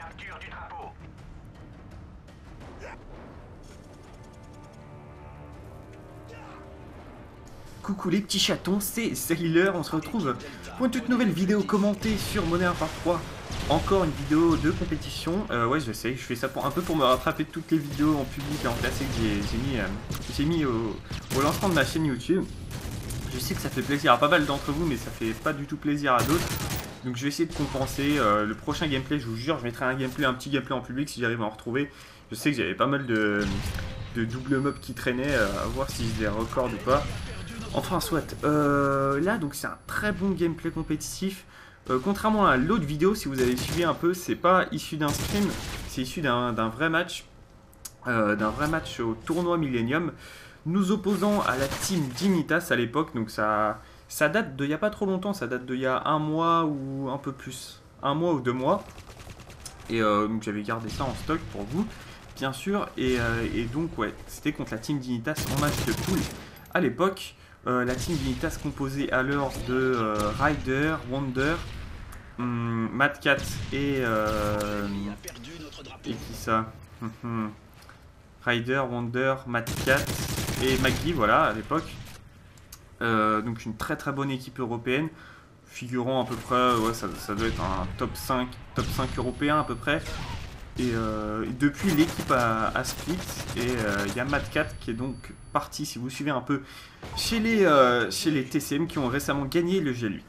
Capture du drapeau. Coucou les petits chatons, c'est ZylewR, on se retrouve pour une toute nouvelle vidéo commentée sur Modern Warfare 3. Encore une vidéo de compétition. Ouais, je sais, je fais ça pour, un peu pour me rattraper de toutes les vidéos en public et en classé que j'ai mis au lancement de ma chaîne YouTube. Je sais que ça fait plaisir à pas mal d'entre vous, mais ça fait pas du tout plaisir à d'autres. Donc je vais essayer de compenser le prochain gameplay, je vous jure, je mettrai un petit gameplay en public si j'arrive à en retrouver. Je sais que j'avais pas mal de double mobs qui traînaient, à voir si je les recorde ou pas. Enfin soit, là donc c'est un très bon gameplay compétitif. Contrairement à l'autre vidéo, si vous avez suivi un peu, c'est pas issu d'un stream, c'est issu d'un vrai match. D'un vrai match au tournoi Millennium, nous opposant à la team Dignitas à l'époque, donc ça date d'il n'y a pas trop longtemps, ça date d'il y a un mois ou un peu plus, un mois ou deux mois. Et donc j'avais gardé ça en stock pour vous, bien sûr. Et donc ouais, c'était contre la team Dignitas en match de poule à l'époque. La team Dignitas composée à l'heure de Ryder, Wonder, Madcat et qui ça Ryder, Wonder, Madcat et Mcgee, voilà, à l'époque. Donc une très bonne équipe européenne, figurant à peu près, ouais, ça doit être un top 5 européen à peu près. Et depuis l'équipe a split, et il y a Madcat qui est donc parti, si vous suivez un peu, chez les TCM qui ont récemment gagné le GL8.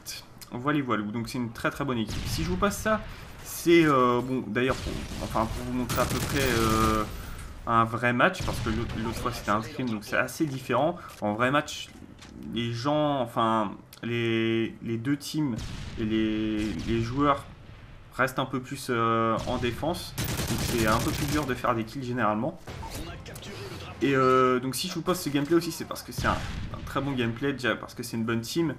Voilà, donc c'est une très bonne équipe. Si je vous passe ça, c'est bon, d'ailleurs, pour vous montrer à peu près... un vrai match, parce que l'autre fois c'était un stream, donc c'est assez différent. En vrai match, les gens, enfin les deux teams et les joueurs restent un peu plus en défense, donc c'est un peu plus dur de faire des kills généralement. Et donc si je vous pose ce gameplay aussi, c'est parce que c'est un très bon gameplay, déjà parce que c'est une bonne team,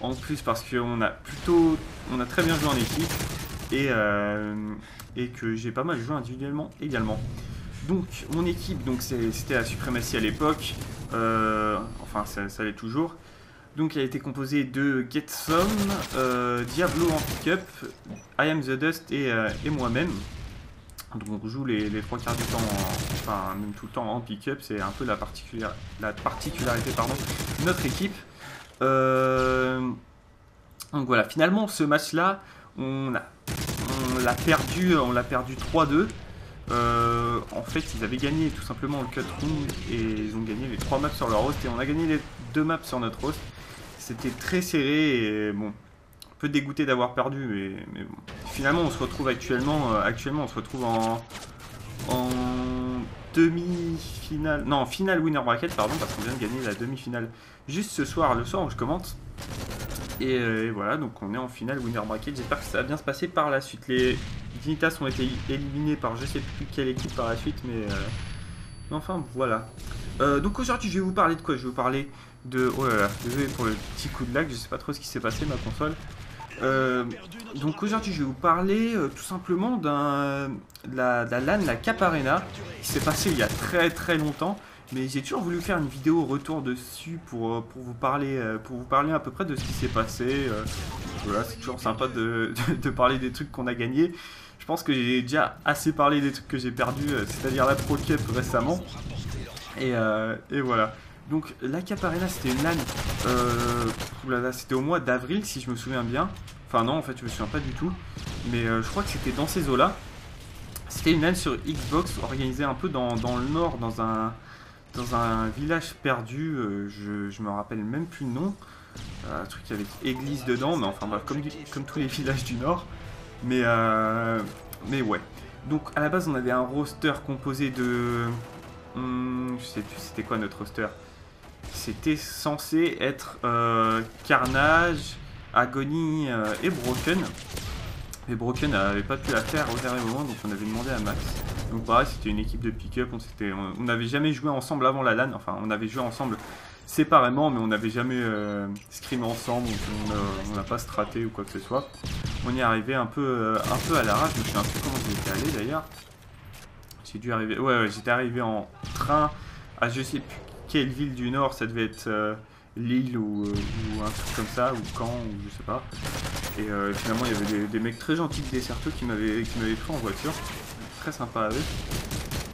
en plus parce qu'on a très bien joué en équipe, et que j'ai pas mal joué individuellement également. Donc mon équipe, c'était la Supremacy à l'époque, enfin ça l'est toujours. Donc elle a été composée de Get Some, Diablo en pick-up, I am the Dust et moi-même. Donc on joue les trois quarts du temps, enfin même tout le temps en pick-up, c'est un peu la particularité de notre équipe. Donc voilà, finalement ce match-là, on l'a perdu 3-2. En fait ils avaient gagné tout simplement le cut round et ils ont gagné les 3 maps sur leur host et on a gagné les 2 maps sur notre host. C'était très serré et bon, un peu dégoûté d'avoir perdu, mais bon. Finalement on se retrouve actuellement on se retrouve en demi-finale, non, finale winner bracket pardon, parce qu'on vient de gagner la demi-finale juste ce soir, le soir où je commente. Et voilà, donc on est en finale winner bracket, j'espère que ça va bien se passer par la suite. Les Dignitas ont été éliminés par je sais plus quelle équipe par la suite, mais enfin voilà. Donc aujourd'hui je vais vous parler de quoi? Je vais vous parler de... Oh là là, désolé pour le petit coup de lag, je sais pas trop ce qui s'est passé, ma console. Donc aujourd'hui je vais vous parler tout simplement de la LAN, la Cap Arena, qui s'est passée il y a très longtemps. Mais j'ai toujours voulu faire une vidéo retour dessus pour vous parler à peu près de ce qui s'est passé. Voilà, c'est toujours sympa de parler des trucs qu'on a gagnés. Je pense que j'ai déjà assez parlé des trucs que j'ai perdus, c'est-à-dire la Pro Cap récemment. Et voilà. Donc la Cap Arena, c'était une LAN, c'était au mois d'avril si je me souviens bien. Enfin non, en fait je me souviens pas du tout. Mais je crois que c'était dans ces eaux-là. C'était une LAN sur Xbox organisée un peu dans le nord, dans un village perdu, je me rappelle même plus le nom, un truc avec église dedans, mais enfin bref, comme tous les villages du nord, mais ouais. Donc à la base on avait un roster composé de, je sais plus c'était quoi notre roster, c'était censé être Carnage, Agony et Broken. Mais Broken n'avait pas pu la faire au dernier moment, donc on avait demandé à Max. Donc pareil, c'était une équipe de pick-up, on n'avait jamais joué ensemble avant la LAN, enfin on avait joué ensemble séparément, mais on n'avait jamais scrimé ensemble, donc on n'a pas straté ou quoi que ce soit. On y est arrivé un peu à l'arrache, je me souviens plus comment j'y étais allé d'ailleurs. J'ai dû arriver, ouais j'étais arrivé en train à je sais plus quelle ville du nord, ça devait être Lille ou un truc comme ça, ou Caen, ou je sais pas. Et finalement, il y avait des mecs très gentils de Cercos qui m'avaient pris en voiture. Très sympa avec.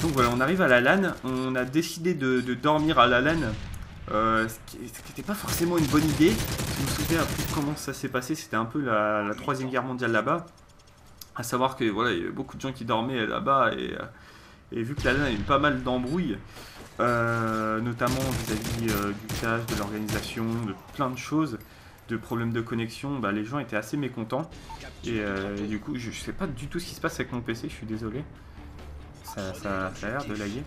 Donc voilà, on arrive à la LAN. On a décidé de dormir à la LAN. Ce qui n'était pas forcément une bonne idée. Si vous vous souvenez comment ça s'est passé, c'était un peu la Troisième Guerre mondiale là-bas. À savoir que voilà, il y avait beaucoup de gens qui dormaient là-bas. Et vu que la LAN a eu pas mal d'embrouilles, notamment vis-à-vis du cash, de l'organisation, de plein de choses, de problèmes de connexion, bah, les gens étaient assez mécontents. Et du coup, je sais pas du tout ce qui se passe avec mon PC, je suis désolé. Ça a l'air de laguer.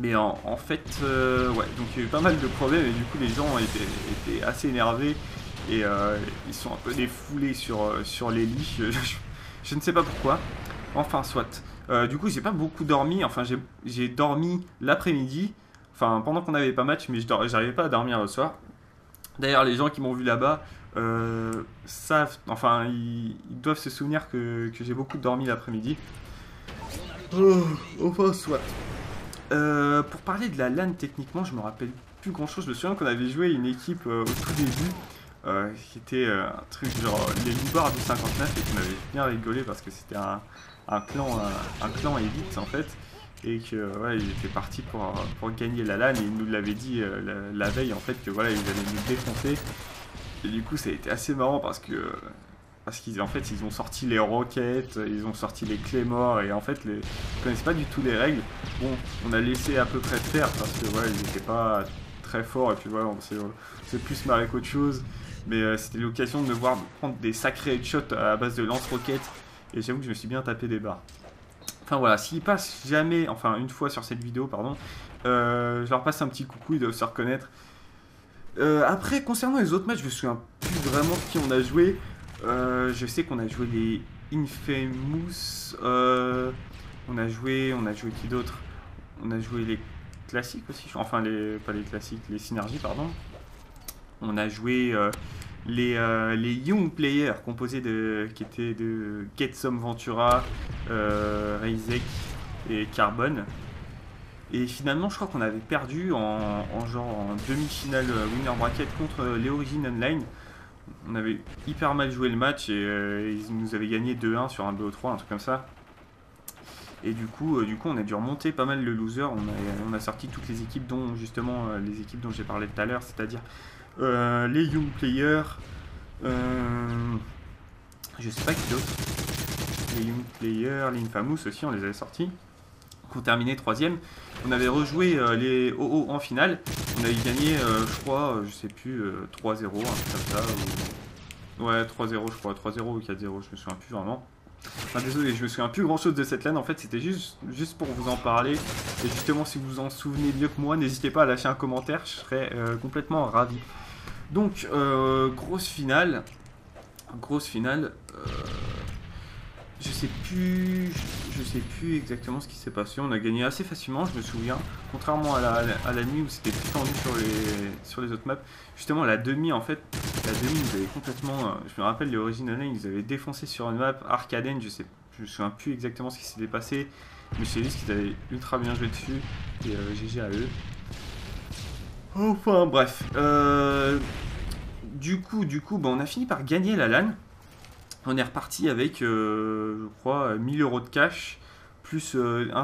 Mais en fait, ouais, donc il y a eu pas mal de problèmes et du coup les gens étaient assez énervés et ils sont un peu défoulés sur les lits, je ne sais pas pourquoi. Enfin soit. Du coup j'ai pas beaucoup dormi, enfin j'ai dormi l'après-midi, enfin pendant qu'on n'avait pas match, mais j'arrivais pas à dormir le soir. D'ailleurs les gens qui m'ont vu là-bas savent, enfin ils doivent se souvenir que j'ai beaucoup dormi l'après-midi. Enfin soit. Pour parler de la LAN techniquement, je me rappelle plus grand chose. Je me souviens qu'on avait joué une équipe au tout début qui était un truc genre les Loubards du 59 et qui m'avait bien rigolé parce que c'était un clan élite en fait et que ouais, ils étaient partis pour gagner la LAN et ils nous l'avaient dit la veille en fait que voilà ils allaient nous défoncer et du coup ça a été assez marrant parce qu'ils en fait ils ont sorti les roquettes, ils ont sorti les claymores et en fait ils connaissaient pas du tout les règles. Bon, on a laissé à peu près faire parce que voilà, ils n'étaient pas très forts et puis voilà, on s'est plus marré qu'autre chose. Mais c'était l'occasion de me voir prendre des sacrés headshots à base de lance-roquettes et j'avoue que je me suis bien tapé des barres. Enfin voilà, s'ils passent jamais, enfin une fois sur cette vidéo pardon, je leur passe un petit coucou, ils doivent se reconnaître. Après concernant les autres matchs, je me souviens plus vraiment qui on a joué. Je sais qu'on a joué les Infamous, on a joué qui d'autre? On a joué les classiques aussi, enfin pas les classiques, les synergies pardon. On a joué les Young Players qui étaient de Get Some, Ventura, Reizek et Carbon. Et finalement je crois qu'on avait perdu en demi-finale winner bracket contre les Origins Online. On avait hyper mal joué le match et ils nous avaient gagné 2-1 sur un BO3, un truc comme ça. Et du coup on a dû remonter pas mal le loser. On a sorti toutes les équipes dont justement les équipes dont j'ai parlé tout à l'heure, c'est-à-dire les Young Players, je sais pas qui d'autre, les Young Players, les Infamous aussi on les avait sortis. Qu'on terminait 3ème, on avait rejoué les OO en finale, on avait gagné je crois, je sais plus, 3-0, un truc comme ça, ou... ouais 3-0 je crois, 3-0 ou 4-0, je me souviens plus vraiment, enfin désolé je me souviens plus grand chose de cette LAN en fait, c'était juste pour vous en parler, et justement si vous en souvenez mieux que moi, n'hésitez pas à lâcher un commentaire, je serais complètement ravi. Donc grosse finale, je sais plus exactement ce qui s'est passé, on a gagné assez facilement je me souviens, contrairement à la nuit où c'était plus tendu sur les autres maps. Justement la demi ils avaient complètement, je me rappelle les Origins Online ils avaient défoncé sur une map Arcaden, je me souviens plus exactement ce qui s'était passé, mais je sais juste qu'ils avaient ultra bien joué dessus et GG à eux. Enfin bref, du coup bah, on a fini par gagner la LAN. On est reparti avec, je crois, 1000 € de cash, plus un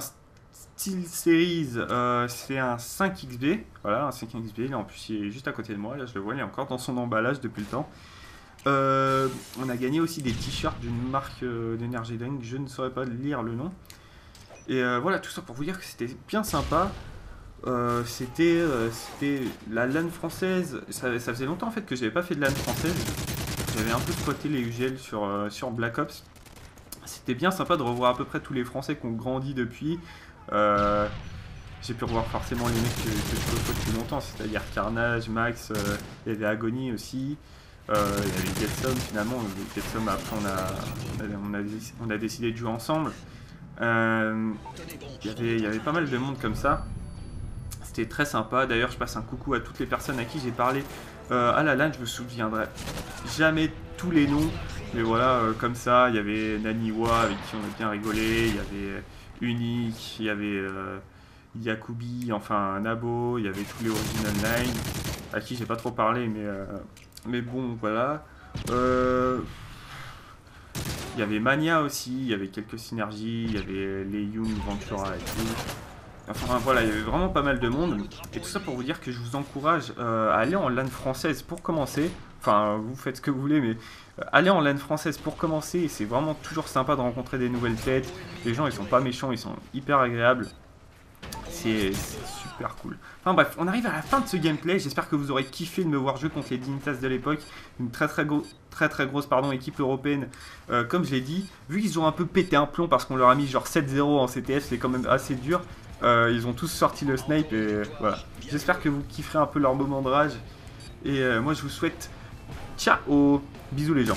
SteelSeries, c'est un 5XB, voilà, un 5XB, là en plus il est juste à côté de moi, là je le vois, il est encore dans son emballage depuis le temps. On a gagné aussi des t-shirts d'une marque d'énergie dingue, je ne saurais pas lire le nom. Et voilà, tout ça pour vous dire que c'était bien sympa. C'était la LAN française, ça faisait longtemps en fait que j'avais pas fait de LAN française. J'avais un peu spoté les UGL sur Black Ops. C'était bien sympa de revoir à peu près tous les Français qui ont grandi depuis. J'ai pu revoir forcément les mecs que je côtoie depuis longtemps, c'est-à-dire Carnage, Max, il y avait Agony aussi, il y avait Get Some finalement. Get Some, après on a décidé de jouer ensemble. Il y avait pas mal de monde comme ça. C'était très sympa. D'ailleurs, je passe un coucou à toutes les personnes à qui j'ai parlé. À la LAN, je me souviendrai jamais tous les noms, mais voilà, comme ça, il y avait Naniwa avec qui on a bien rigolé, il y avait Unique, il y avait Yakubi, enfin Nabo, il y avait tous les Origins Online, à qui j'ai pas trop parlé, mais bon, voilà. Il y avait Mania aussi, il y avait quelques synergies, il y avait les Young, Ventura et tout. Enfin voilà, il y avait vraiment pas mal de monde. Et tout ça pour vous dire que je vous encourage à aller en LAN française pour commencer. Enfin, vous faites ce que vous voulez, mais allez en LAN française pour commencer. C'est vraiment toujours sympa de rencontrer des nouvelles têtes. Les gens, ils sont pas méchants, ils sont hyper agréables. C'est super cool. Enfin bref, on arrive à la fin de ce gameplay. J'espère que vous aurez kiffé de me voir jouer contre les Dignitas de l'époque. Une très grosse pardon, équipe européenne, comme je l'ai dit. Vu qu'ils ont un peu pété un plomb parce qu'on leur a mis genre 7-0 en CTF, c'est quand même assez dur. Ils ont tous sorti le snipe et voilà. J'espère que vous kifferez un peu leur moment de rage. Et moi je vous souhaite ciao. Bisous les gens.